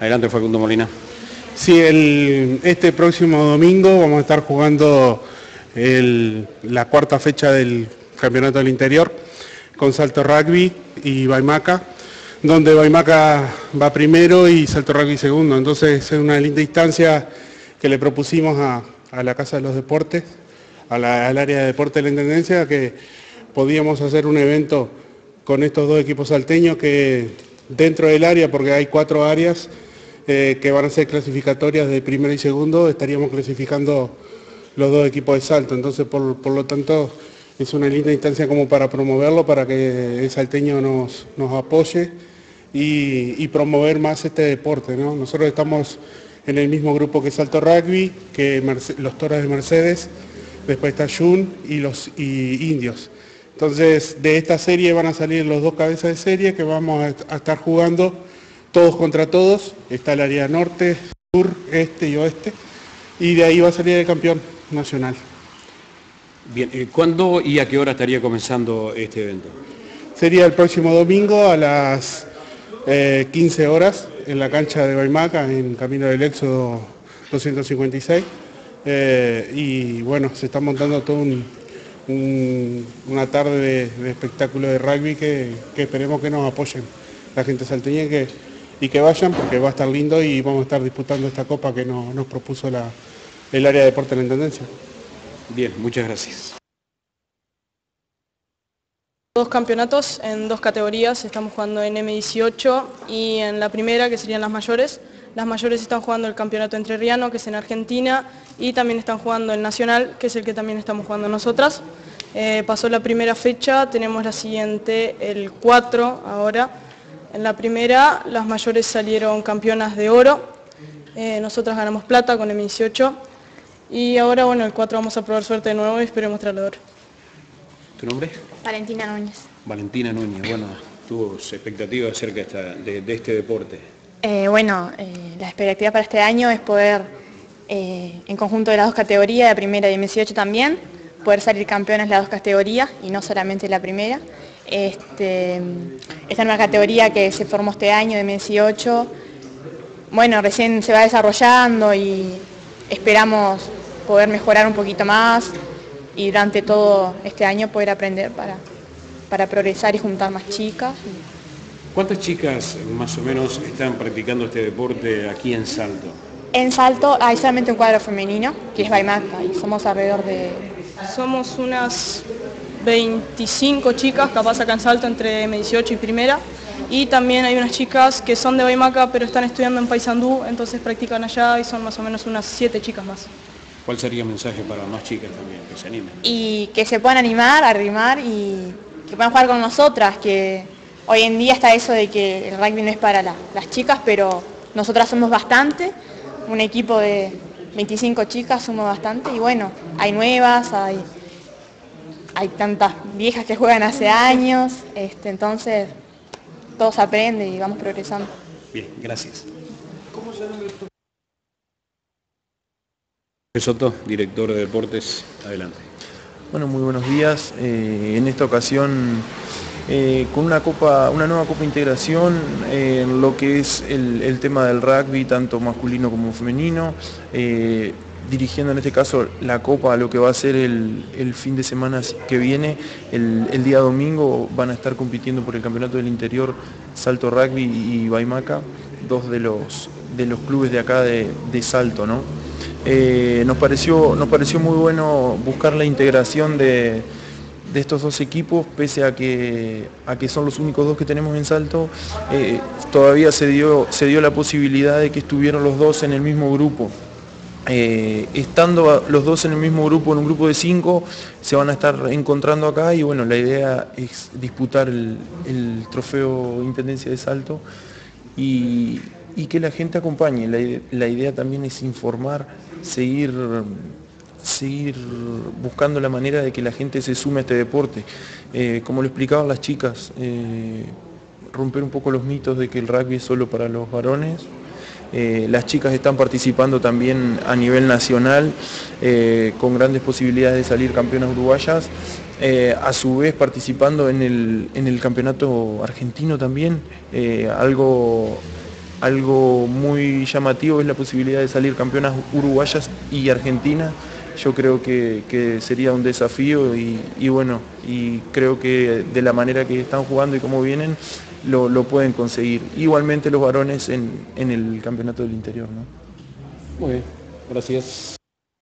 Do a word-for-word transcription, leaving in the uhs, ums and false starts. Adelante, Facundo Molina. Sí, el, este próximo domingo vamos a estar jugando el, la cuarta fecha del Campeonato del Interior con Salto Rugby y Vaimaca, donde Vaimaca va primero y Salto Rugby segundo. Entonces es una linda instancia que le propusimos a, a la Casa de los Deportes, a la, al área de deporte de la Intendencia, que podíamos hacer un evento con estos dos equipos salteños que dentro del área, porque hay cuatro áreas eh, que van a ser clasificatorias de primero y segundo, estaríamos clasificando los dos equipos de Salto. Entonces, por, por lo tanto, es una linda instancia como para promoverlo, para que el salteño nos, nos apoye y, y promover más este deporte, ¿no? Nosotros estamos en el mismo grupo que Salto Rugby, que Merce, los Toros de Mercedes, después está Jun y los y Indios. Entonces, de esta serie van a salir los dos cabezas de serie que vamos a estar jugando todos contra todos. Está el área norte, sur, este y oeste. Y de ahí va a salir el campeón nacional. Bien, ¿cuándo y a qué hora estaría comenzando este evento? Sería el próximo domingo a las eh, quince horas en la cancha de Vaimaca, en Camino del Éxodo doscientos cincuenta y seis. Eh, y bueno, se está montando todo un... Un, una tarde de, de espectáculo de rugby que, que esperemos que nos apoyen la gente salteña y que, y que vayan, porque va a estar lindo y vamos a estar disputando esta copa que nos, nos propuso la, el área de deporte de la Intendencia. Bien, muchas gracias. Dos campeonatos en dos categorías, estamos jugando en eme dieciocho y en la primera, que serían las mayores. Las mayores están jugando el campeonato entrerriano, que es en Argentina, y también están jugando el nacional, que es el que también estamos jugando nosotras. Eh, pasó la primera fecha, tenemos la siguiente, el cuatro ahora. En la primera, las mayores salieron campeonas de oro, eh, nosotras ganamos plata con eme dieciocho, y ahora, bueno, el cuatro vamos a probar suerte de nuevo y esperemos traerlo de oro. ¿Tu nombre? Valentina Núñez. Valentina Núñez, bueno, tus expectativas acerca de, esta, de, de este deporte. Eh, bueno, eh, la expectativa para este año es poder, eh, en conjunto de las dos categorías, la primera y la eme dieciocho también, poder salir campeones las dos categorías y no solamente la primera. Este, esta nueva categoría que se formó este año de eme dieciocho, bueno, recién se va desarrollando y esperamos poder mejorar un poquito más y durante todo este año poder aprender para, para progresar y juntar más chicas. ¿Cuántas chicas más o menos están practicando este deporte aquí en Salto? En Salto hay solamente un cuadro femenino, que es Vaimaca, y somos alrededor de... Somos unas veinticinco chicas, capaz acá en Salto, entre eme dieciocho y primera, y también hay unas chicas que son de Vaimaca, pero están estudiando en Paysandú, entonces practican allá y son más o menos unas siete chicas más. ¿Cuál sería el mensaje para más chicas también, que se animen? Y que se puedan animar, arrimar y que puedan jugar con nosotras, que... Hoy en día está eso de que el rugby no es para la, las chicas, pero nosotras somos bastante, un equipo de veinticinco chicas somos bastante, y bueno, hay nuevas, hay, hay tantas viejas que juegan hace años, este, entonces todo se aprende y vamos progresando. Bien, gracias. ¿Cómo se llama esto? Soto, director de deportes, adelante. Bueno, muy buenos días. Eh, en esta ocasión... Eh, con una copa, una nueva copa de integración eh, en lo que es el, el tema del rugby, tanto masculino como femenino, eh, dirigiendo en este caso la copa, lo que va a ser el, el fin de semana que viene, el, el día domingo van a estar compitiendo por el campeonato del interior Salto Rugby y Vaimaca, dos de los, de los clubes de acá de, de Salto, ¿no? Eh, nos pareció, nos pareció muy bueno buscar la integración de... de estos dos equipos, pese a que, a que son los únicos dos que tenemos en Salto, eh, todavía se dio, se dio la posibilidad de que estuvieran los dos en el mismo grupo. Eh, estando los dos en el mismo grupo, en un grupo de cinco, se van a estar encontrando acá y bueno, la idea es disputar el, el trofeo Intendencia de Salto y, y que la gente acompañe. La, la idea también es informar, seguir... seguir buscando la manera de que la gente se sume a este deporte. Eh, como lo explicaban las chicas, eh, romper un poco los mitos de que el rugby es solo para los varones. Eh, las chicas están participando también a nivel nacional, eh, con grandes posibilidades de salir campeonas uruguayas, eh, a su vez participando en el, en el campeonato argentino también, eh, algo... Algo muy llamativo es la posibilidad de salir campeonas uruguayas y argentinas. Yo creo que, que sería un desafío y, y bueno, y creo que de la manera que están jugando y cómo vienen, lo, lo pueden conseguir. Igualmente los varones en, en el campeonato del interior, ¿no? Muy bien, gracias.